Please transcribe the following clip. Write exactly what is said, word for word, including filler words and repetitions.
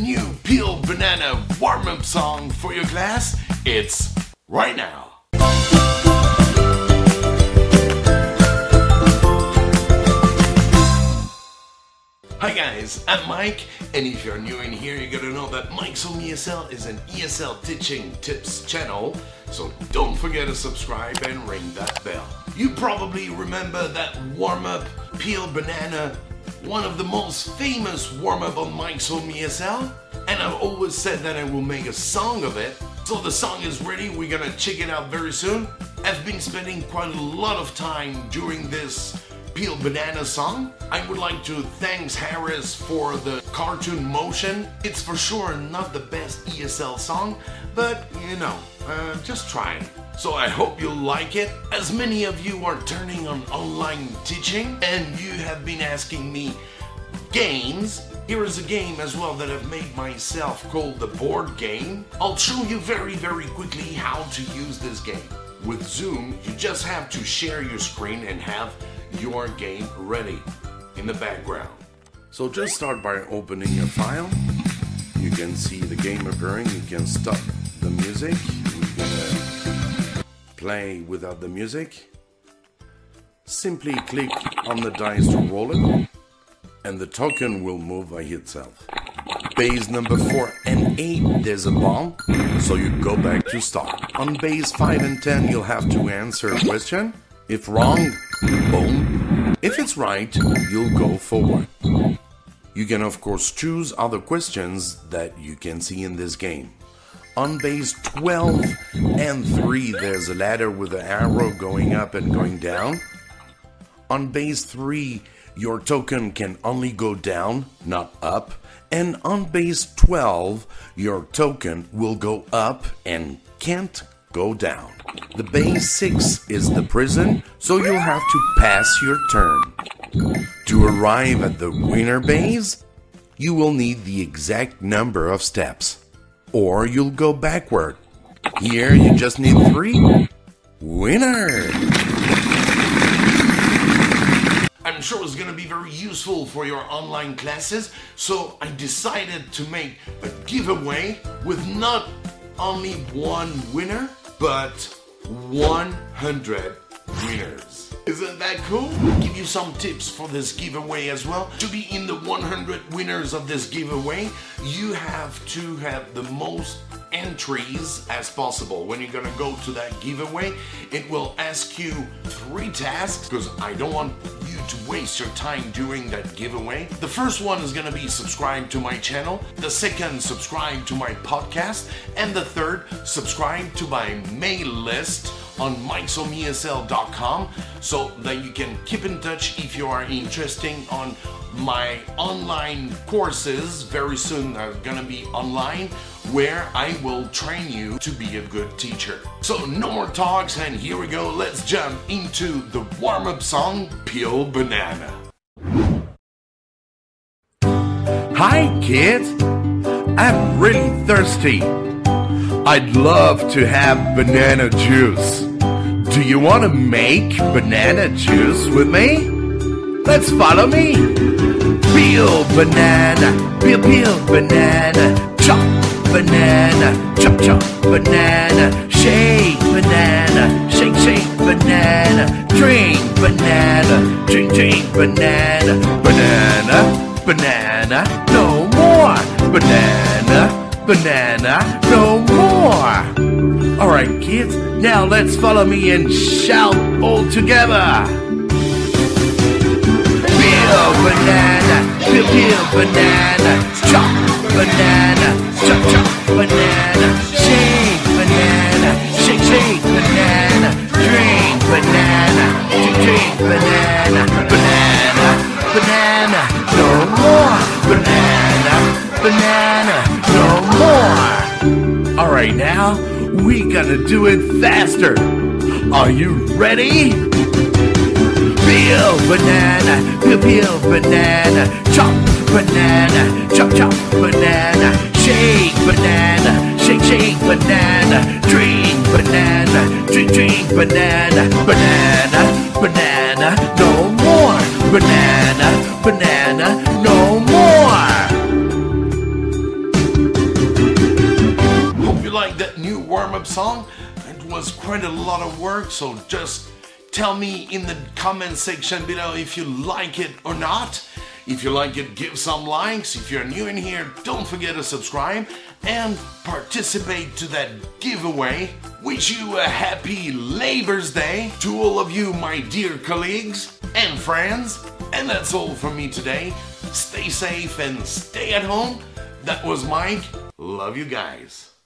new peeled banana warm-up song for your class? It's right now. Hi guys, I'm Mike, and if you're new in here, you're gonna know that Mike's Home E S L is an E S L teaching tips channel, so don't forget to subscribe and ring that bell. You probably remember that warm-up peeled banana, one of the most famous warm-up on Mike's Home E S L, and I've always said that I will make a song of it. So the song is ready, we're gonna check it out very soon. I've been spending quite a lot of time during this peeled banana song. I would like to thank Harris for the cartoon motion. It's for sure not the best E S L song, but you know, uh, just try it. So I hope you'll like it. As many of you are turning on online teaching and you have been asking me games, here is a game as well that I've made myself called the board game. I'll show you very very quickly how to use this game. With Zoom, you just have to share your screen and have your game ready in the background. So just start by opening your file. You can see the game appearing. You can stop the music. We're gonna play without the music. Simply click on the dice to roll it, and the token will move by itself. Base number four and eight, there's a ball, so you go back to start. On base five and ten, you'll have to answer a question. If wrong, boom. If it's right, you'll go forward. You can of course choose other questions that you can see in this game. On base twelve and three, there's a ladder with an arrow going up and going down. On base three, your token can only go down, not up. And on base twelve, your token will go up and can't go down. The base six is the prison, so you'll have to pass your turn. To arrive at the winner base, you will need the exact number of steps, or you'll go backward. Here you just need three. Winner! I'm sure it's gonna be very useful for your online classes, so I decided to make a giveaway with not only one winner, but one hundred winners. Isn't that cool? I'll give you some tips for this giveaway as well. To be in the one hundred winners of this giveaway, you have to have the most entries as possible. When you're gonna go to that giveaway, it will ask you three tasks, because I don't want you to waste your time doing that giveaway. The first one is gonna be subscribe to my channel, the second subscribe to my podcast, and the third subscribe to my mail list on Mikes Home E S L dot com, so that you can keep in touch if you are interested on my online courses. Very soon are gonna be online, where I will train you to be a good teacher. So no more talks, and here we go. Let's jump into the warm-up song, Peeled Banana. Hi kids, I'm really thirsty. I'd love to have banana juice. Do you want to make banana juice with me? Let's follow me. Peel banana, peel, peel banana, chop banana, chop chop banana, shake banana, shake shake banana, drink banana, drink drink banana, banana, banana, no more, banana, banana, no more. Alright kids, now let's follow me and shout all together. Peel banana, peel peel banana, chop banana, chop chop banana, shake banana, shake shake banana, drink banana, drink drink banana, banana, banana, no more, banana, banana, no more. All right, now we gotta do it faster. Are you ready? Peel banana, peel peel banana, chop banana, chop chop banana, shake banana, shake shake banana, drink banana, drink drink banana, banana, banana, no more, banana, banana, no more. like that new warm-up song? It was quite a lot of work, so just tell me in the comment section below if you like it or not. If you like it, give some likes. If you're new in here, don't forget to subscribe and participate to that giveaway. Wish you a happy Labor's Day to all of you, my dear colleagues and friends. And that's all from me today. Stay safe and stay at home. That was Mike. Love you guys.